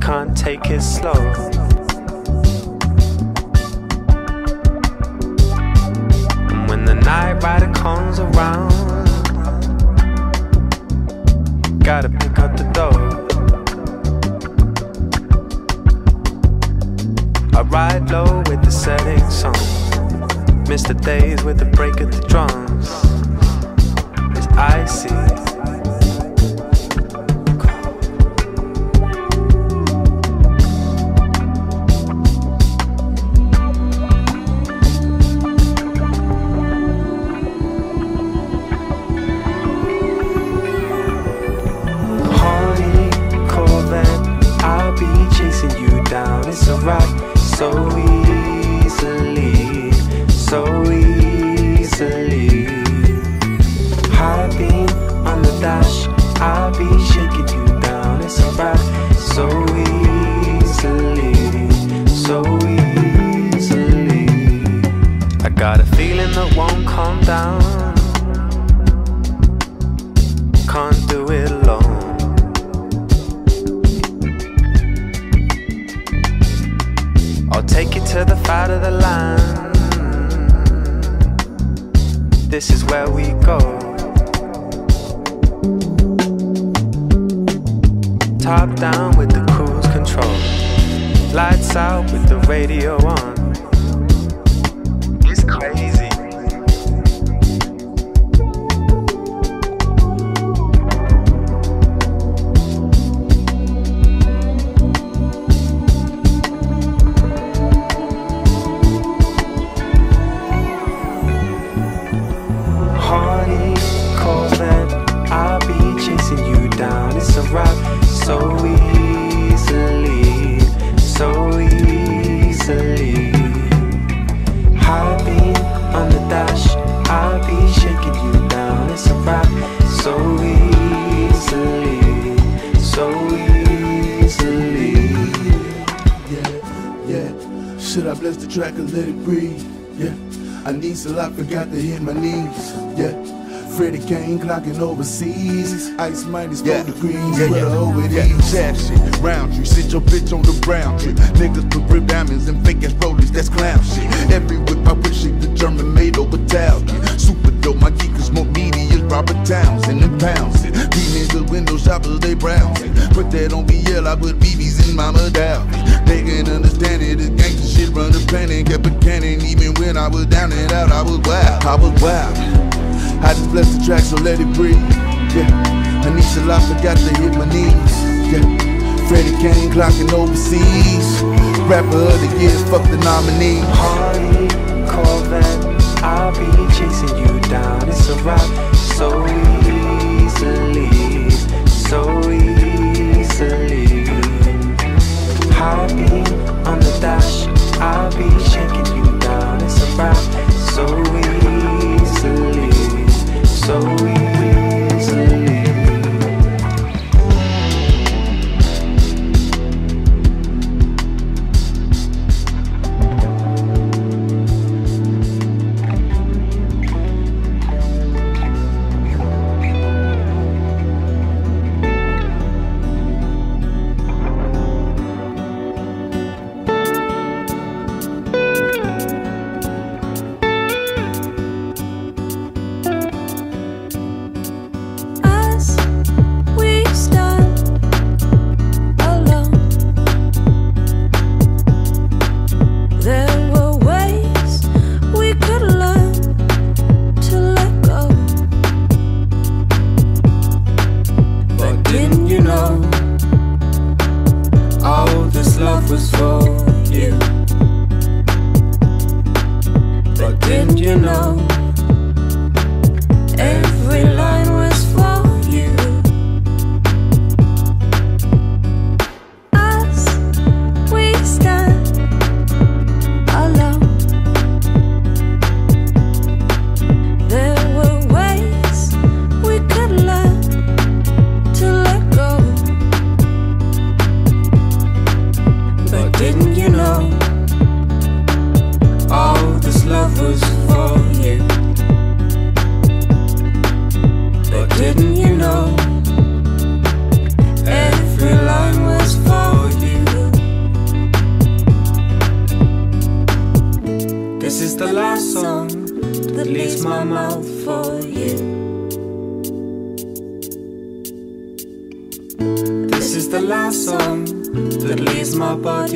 can't take it slow. And when the night rider comes around, you gotta pick up the dough. I ride low with the setting song, miss the days with the break of the drums. I see. Harley Corvette, I'll be chasing you down. It's a rock so easily, so easily. High beam on the dash, I'll be shaking you down. It's a wrap so easily, so easily. I got a feeling that won't calm down. Can't do it alone. I'll take you to the fight of the land. This is where we go. Top down with the cruise control, lights out with the radio on. It's crazy. Harley Corvette, I'll be chasing you down. It's a rock so easily, so easily. God bless the track and let it breathe. Yeah, I need a lot, forgot to hit my knees. Yeah, Freddie Kane clocking overseas. Ice minus four yeah. degrees. Yeah, yeah. Over yeah. yeah. Sad shit, round you. Sit your bitch on the brown trip. Niggas put rib diamonds and fake ass rollies. That's clown shit. Every whip I wish it the German made over Italian. Super dope, my geek is more media. Robert Townsend and pounds it. These niggas window shoppers, they brown. Put that on B L, I put B Bs in Mama Dow. They can't understand it. This gangsta shit run the planet. Kept a cannon even when I was down and out. I was wild, I was wild. I just bless the track, so let it breathe. Yeah, I need a lot, forgot to hit my knees. Yeah, Freddie Kane clocking overseas. Rapper of the year, fuck the nominee. Hardy, call that. I'll be chasing you down. It's a rock so easily, so easily. Hardy on the dash. I'll be shaking you down. It's a rock so easily. So easily. What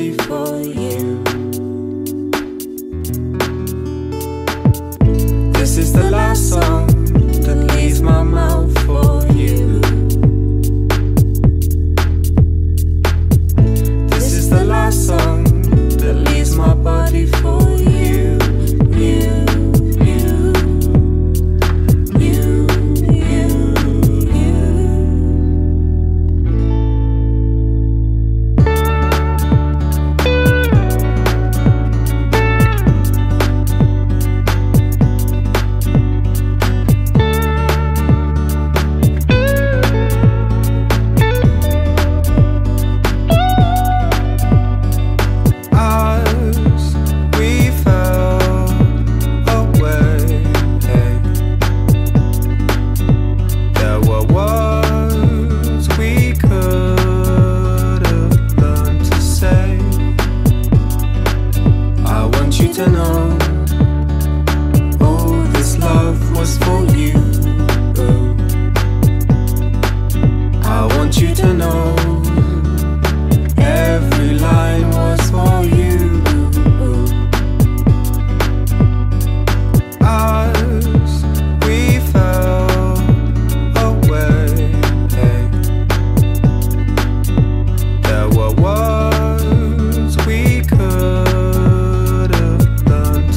we could have done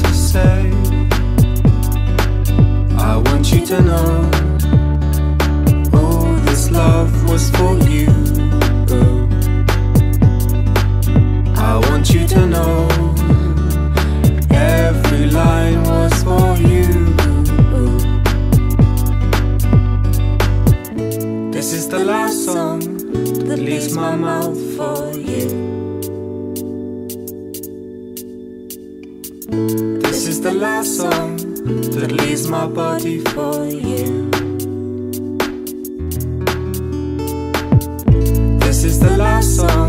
This is the last song that leaves my body for you. This is the last song